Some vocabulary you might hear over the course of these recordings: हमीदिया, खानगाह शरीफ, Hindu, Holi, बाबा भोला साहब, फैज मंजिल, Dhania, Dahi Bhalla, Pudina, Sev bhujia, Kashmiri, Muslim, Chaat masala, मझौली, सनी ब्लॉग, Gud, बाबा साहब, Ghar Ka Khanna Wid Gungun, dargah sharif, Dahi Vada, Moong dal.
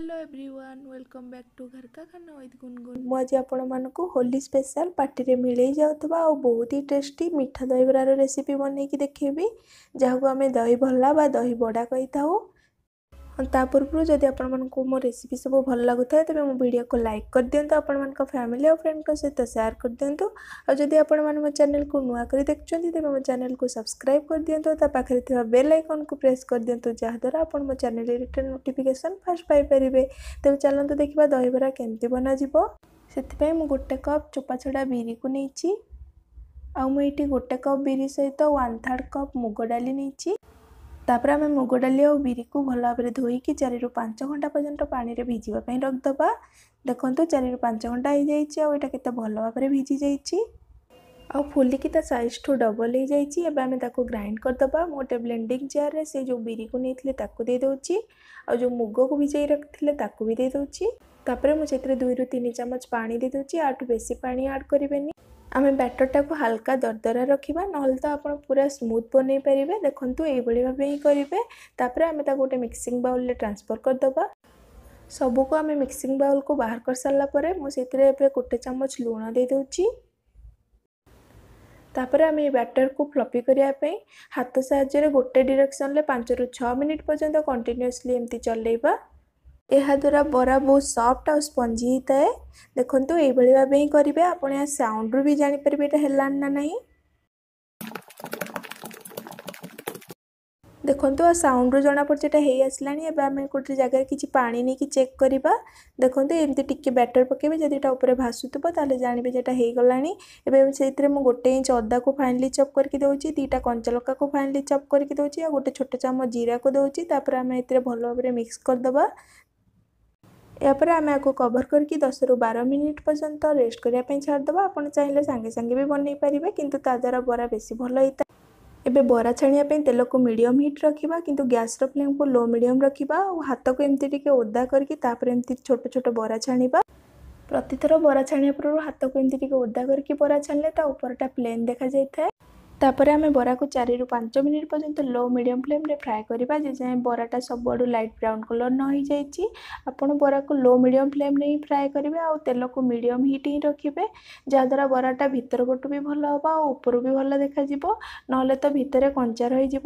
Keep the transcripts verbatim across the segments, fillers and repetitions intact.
Hello everyone welcome back to घर का खाना विद गुनगुन। मुझे आपण मानक होली स्पेशल पार्टी रे मिलई जाउतबा और बहुत ही टेस्टी मीठा दही बड़ा रो रेसिपी बनै कि देखेबी जाहु आमे दही भल्ला बा दही बड़ा कहि ताऊ। ता पूर्व जदि आपण मानकू मो रेसिपी सब भल लागुता तबे मो वीडियो को लाइक कर दियंतु, आपण मानक फैमिली और फ्रेंड को सहित शेयर कर दियंतु और जदि आपण मान मो चैनल को नुवा करी देखछंती तबे मो चैनल को सब्सक्राइब कर दियंतु, ता पाखरे थिबा बेल आइकन को प्रेस कर दियंतु जाहा द्वारा आपण मो चैनल रे रिटर्न नोटिफिकेशन फास्ट पाई परिबे। तबे चलंतु देखिबा दही बड़ा केमती बना जिवो। सेतपय मो गोटे कप चोपा छडा बिरी को नेछि आ मो इटी गोटे कप बिरी सहित एक बटा तीन कप मुग डाली नेछि। तापर आम मुग डाली और बिरी को भल भाव में धोईकी चारि रु पाँच घंटा पर्यंत पानी रे भिजापी रखिदे। देखो चारि रु पाँच घंटा हो जाए और ये के भल भाव में भिजी जा फुलिकी साइज ठू डबल हो जाए। ग्राइंड करदे गोटे ब्लेंडिंग जार रे से जो बिरी को नहीं दौर और जो मुग को भिजे रखी भी दे दूसरी। तापर मुझे दुई रु तीन चमच पानी दे दूसरी, आठ बेसी पानी ऐड करें। आमे बैटर टाको हल्का दरदरा रखा ना तो आप पूरा स्मूथ बनै पारे। देखो ये भाव ही करेंगे। तापर आम गोटे मिक्सिंग बाउल रे ट्रांसफर करदे। सबको आम मिक्सिंग बाउल को बाहर कर सारापर मुझे गोटे चमच लुण दे दूची। तापर आम ये बैटर को फ्लफी करने हाथ साहाय्य गोटे डायरेक्शन पाँच रु छः मिनिट पर्यंत कंटिन्यूअसली एमती चलेबा। यह द्वारा बरा बहुत सॉफ्ट और स्पंजी होता है। देखो ये भाव ही करेंगे। आप साउंड भी जापर ये ना ना देखो साउंड रू जना पड़े ये आसला। आम गोटे जगह किसी पानी नहीं कि चेक करवा। देखो एमती टी बैटर पकेबे जब यहाँ उपर भासुब ताले जानवे जेटा हो गलानी। एवं से गोटे इंच अदा को फाइनली चॉप करके दूसरी, दीटा कंचा लका को फाइनली चॉप करके दूसरी और गोटे छोटे चामच जीरा को दूसरी। तापर आम ए भल भाव में मिक्स करदे। यापर आम आपको कवर करके दस रु बारह मिनिट पर्यंत रेस्ट करने छाड़दे। आपड़ चाहिए सांगे सांगे भी बन पारे कि द्वारा बरा बेसी भल होता है। एवं बरा छाणी तेल को मीडियम हिट रखा कि गैस फ्लेम को लो मीडियम रखा और हाथ को एमती टे ओदा करके एमती छोट छोट बरा छाणीबा। प्रतिथर बरा छाणिया पूर्व हाथ को एमती टे ओदा करके बरा छाणिले उपरटा प्लेन देखा जाए। तापर आम बरा को चारि रु पाँच मिनिट पर्यंत लो मीडियम फ्लेम रे फ्राए करवा जे बराटा सब आड़ लाइट ब्राउन कलर न हो जाए। आपण बरा को लो मीडियम फ्लेम रे फ्राए करेंगे और तेल को मीडियम हिट ही रखिए जहाद्वारा बराटा भितर पटू भी भल हाँ और ऊपर भी भल देखा ना तो भितर कंचा रही।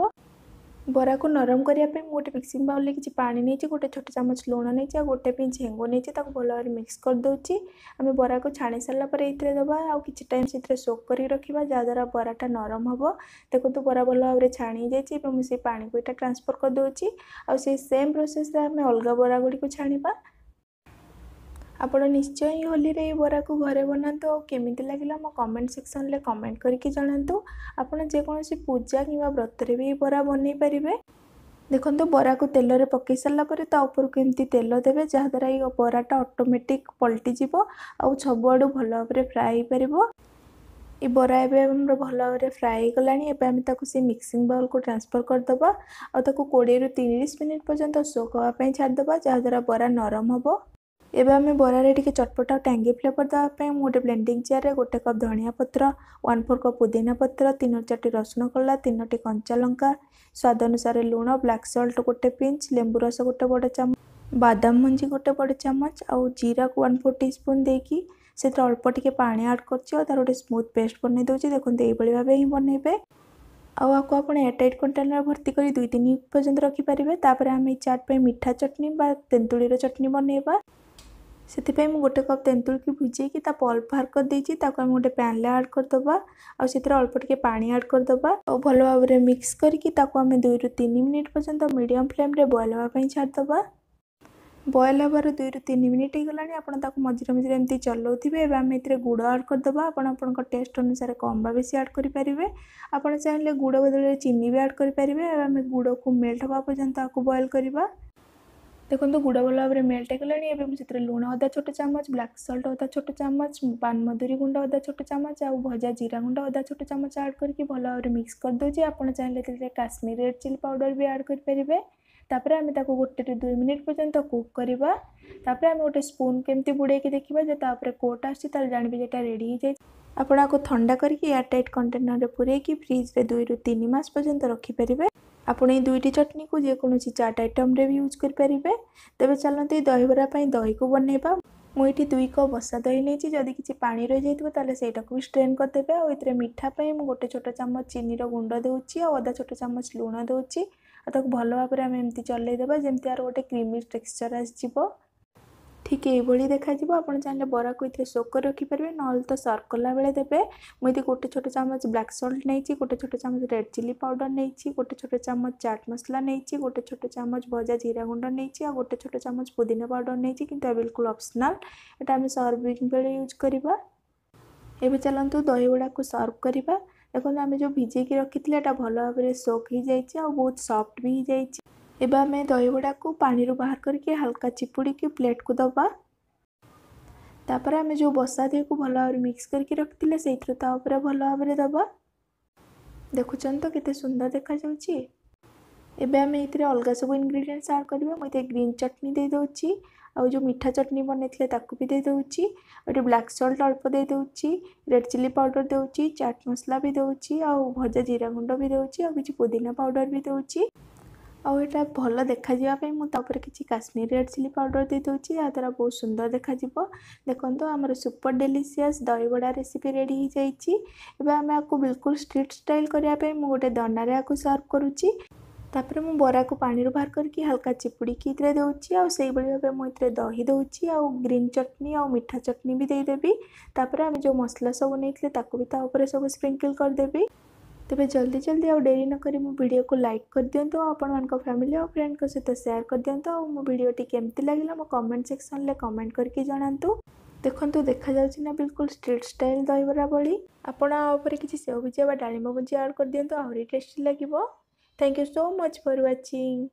बरा को नरम करने गोटे मिक्सिंग बाउल किसी पानी नहीं गोटे छोटे चमच लुण नहीं गोटे पिंच हेंगु नहीं भल भाव मिक्स कर दूची। आम बरा को छाणी सारापर ये दबा आ कि टाइम से सोक कर रखा जहाद्वारा बराटा नरम हम। देखो तो बरा भल भाव में छाणी जाइए मुझे पानी को यहाँ ट्रांसफर कर दूची। आ सेम प्रोसेस आम अलग बरा गुड़ी को छाणीबा। आप निश्चय होली रे बरा को घरे बनातु और केमी लगे मो कमेंट सेक्शन में कमेंट करके जनातु। आपड़ जेकोसी पूजा कि व्रत रे भी बरा बन पारे। देखो तो बरा को तेल रे पकई सारापर ता उपर को एमती तेल देवे जहाद्वारा ये बराटा ऑटोमेटिक पलटिजी और सब आड़ भल भाव में फ्राए पार। ये बरा एम भल भाव में फ्राए गलानी। से मिक्सिंग बाउल को ट्रांसफर करदे और कोड़े रु तीस मिनिट पर्यंत सोक होगा छाड़दे जहाद्वारा बरा नरम हम। एवं आम बरारे टी चटपटा टांगी फ्लेवर देवाई गोटे ब्लेंडिंग जार रे गोटे कप धनिया पत्र, वन फोर कप पुदीना पत्र, तीन चार रसुण कला, तीनो कंचा लंका, स्वाद अनुसार लुण, ब्लैक सॉल्ट गोटे पिंच, लेंबू रस गोटे बड़ चमच, बादाम मंजी गोटे बड़ चमच और जीरा को वन फोर टी स्पून देकी से अल्प टी पानी आड कर तार गोटे स्मूथ पेस्ट बन दूसरी। देखो ये भाव ही बनइबे आपको आप एयरटाइट कंटेनर भर्ती कर दुई तीन पर्यंत रखिपारे। तापर आम ये चाट पे मीठा चटनी बा तेंतुलीर चटनी बनइबा। से गोटे कप तेंतुल की भुजे कि पल्प बाहर करदे आम गोटे पैन आड करदे और से अल्प टी पानी आड करदे और भल भाव में मिक्स करके आम दुई रु तीन मिनिट पर्यंत मीडियम फ्लेम रे बॉयल होगा छाड़दे। बॉयल हबार दुई रु तीन मिनिट हो गलानी। आपन ताको मझे मझे एमती चलाउथिबे। एबे हम एथिरे गुड़ ऐड करदे। आपन आपनक टेस्ट अनुसार कम बा बेसी ऐड करि परिबे। आपन चाहिले गुड़ बदल रे चीनी भी ऐड करि परिबे। एबे हम गुड़ को मेल्ट हबा पर्यंत ताको बॉयल करबा। देखो तो गुड़ भल भाव में मेल्ट होगलानी। एबे हम सेथिरे लुण अदा छोटे चमच, ब्लैक सॉल्ट अदा छोटे चमच, पान मधुरी गुंड अदा छोटे चमच और भजा जीरा गुंड अदा छोटे चमच ऐड करके भल भाव में मिक्स कर दोची। आपन चाहिले एथिरे काश्मीरी रेड चिल्ली पाउडर भी ऐड करि परिबे। तापर आम गोटे दुई मिनिट पर्यंत कुक करवा। तापर आम गोटे स्पून केमती बुड़ेकी देखा जो कोट आस जानवे जेटा रेडी हो जाए। आपड़ा को थंडा करके एयरटाइट कंटेनर रे पूरे की फ्रिज रे दुई रु तीन मास पर्यंत रखिपारे। आपड़ दुईटी चटनी को जेको चाट आइटम भी यूज करें। तेज चलते दही बरा दही को बनवा मुझे दुई कप बसा दही नहीं जदि किसी पानी रही जाता भी स्ट्रेन करदे। आए मिठाई मुझे गोटे छोट चमच चीनी गुंड दूची आधा छोट चमच लुण दूची भल भाव में एमती चलईदेवा जमी यार गोटे क्रीमी टेक्सचर आसो ठीक ये देखा। आप चाहिए बरा को ये सोक रखिपारे ना तो सर्व कला बेले देते। मुझे गोटे छोट चमच ब्लैक सॉल्ट नहीं गोटे छोट चमच रेड चिल्ली पाउडर नहीं गोटे छोट चमच चाट मसला नहीं गोटे छोट चमच भजा जीरा गुंड नहीं गोटे छोट चमच पुदीना पाउडर नहीं कि बिल्कुल ऑप्शनल एटा आम सर्विंग बेले यूज करवा। एवं चलतु दही वड़ा को सर्व करवा। देखो आम जो भिजे रखी थे यहाँ भल भाव में सोक हो जाए और बहुत सफ्ट भी हो जाए। एबा हमें दही वड़ा को पानी रू बाहर करके हल्का चिपुड़ी की प्लेट को दबा। तापर आम जो बसा दही को भल भाव मिक्स करके रखते से भल भाव में दबा। देखुन तो केते सुंदर देखा जाउची। एबे आम ये अलग सब इनग्रेडिएंट्स ऐड करवा। मुझे ग्रीन चटनी दे दूची आ जो मीठा चटनी बनई ताकू भी दे दूची और ब्लैक सॉल्ट अल्प दे दूची रेड चिल्ली पाउडर दूची चाट मसला भी दूची आ भजा जीरा गुंड भी दूची आ किसी पुदीना पाउडर भी दूची आउ एटा भल देखा मुझे किसी काश्मीरी रेड चिल्ली पाउडर दे दूची या द्वारा बहुत सुंदर देखा। देखो तो आमर सुपर डेलीशियस दही वड़ा रेसिपी रेडी हो जाइए। एबे हम आपको बिल्कुल स्ट्रीट स्टाइल करने गोटे दनारे आपको सर्व करुच्ची। तापर मु बरा को पानी बाहर करके हल्का चिपुड़ीक दूची आई भाव मुझे दही दूची आ ग्रीन चटनी आ मीठा चटनी भी देदेवी। तापर आम जो मसला सब नहीं भी सब स्प्रिंकल करदेवी। तेज जल्दी जल्दी आउ डेरी नक मो वीडियो को लाइक कर दिंतु आपंक फैमिली और फ्रेंड को सहित सेयार कर दिंतु और मो वीडियोटी केमती लगे मो कमेंट सेक्शन में कमेंट करके जनातु। देखो देखा ना बिल्कुल स्ट्रीट स्टाइल दहीबरा भली। आपरे किसी सेव भुजिया डालिम भुजिया ऐड कर दिंतु आहरी टेस्टी लगे। Thank you so much for watching.